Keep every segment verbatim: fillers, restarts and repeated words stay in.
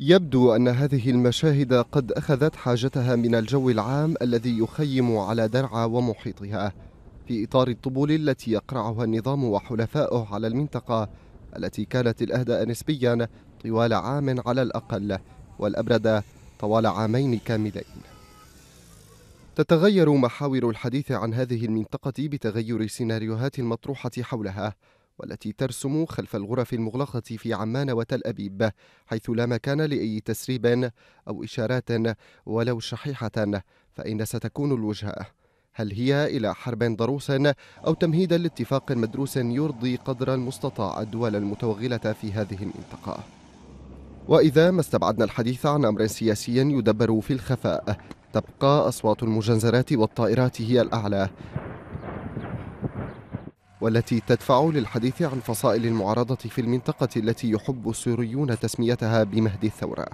يبدو أن هذه المشاهد قد أخذت حاجتها من الجو العام الذي يخيم على درعا ومحيطها في إطار الطبول التي يقرعها النظام وحلفاؤه على المنطقة التي كانت الأهدأ نسبيا طوال عام على الأقل والأبرد طوال عامين كاملين. تتغير محاور الحديث عن هذه المنطقة بتغير السيناريوهات المطروحة حولها والتي ترسم خلف الغرف المغلقة في عمان وتل أبيب، حيث لا مكان لأي تسريب أو إشارات ولو شحيحة. فأين ستكون الوجهة؟ هل هي إلى حرب ضروس أو تمهيدا لاتفاق مدروس يرضي قدر المستطاع الدول المتوغلة في هذه المنطقة؟ وإذا ما استبعدنا الحديث عن أمر سياسي يدبر في الخفاء، تبقى أصوات المجنزرات والطائرات هي الأعلى، والتي تدفع للحديث عن فصائل المعارضة في المنطقة التي يحب السوريون تسميتها بمهد الثورة.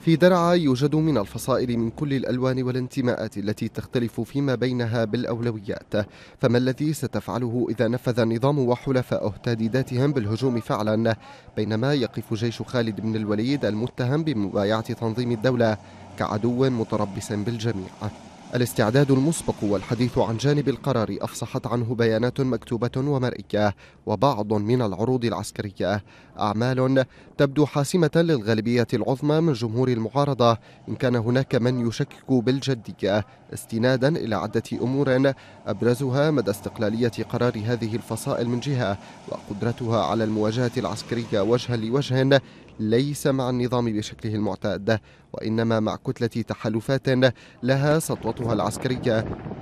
في درعا يوجد من الفصائل من كل الألوان والانتماءات التي تختلف فيما بينها بالأولويات، فما الذي ستفعله إذا نفذ النظام وحلفاؤه تهديداتهم بالهجوم فعلا، بينما يقف جيش خالد بن الوليد المتهم بمبايعة تنظيم الدولة كعدو متربص بالجميع؟ الاستعداد المسبق والحديث عن جانب القرار أفصحت عنه بيانات مكتوبة ومرئية وبعض من العروض العسكرية، أعمال تبدو حاسمة للغالبية العظمى من جمهور المعارضة، إن كان هناك من يشكك بالجدية استنادا إلى عدة أمور أبرزها مدى استقلالية قرار هذه الفصائل من جهة وقدرتها على المواجهة العسكرية وجها لوجه ليس مع النظام بشكله المعتاد، وإنما مع كتلة تحالفات لها سطوتها العسكرية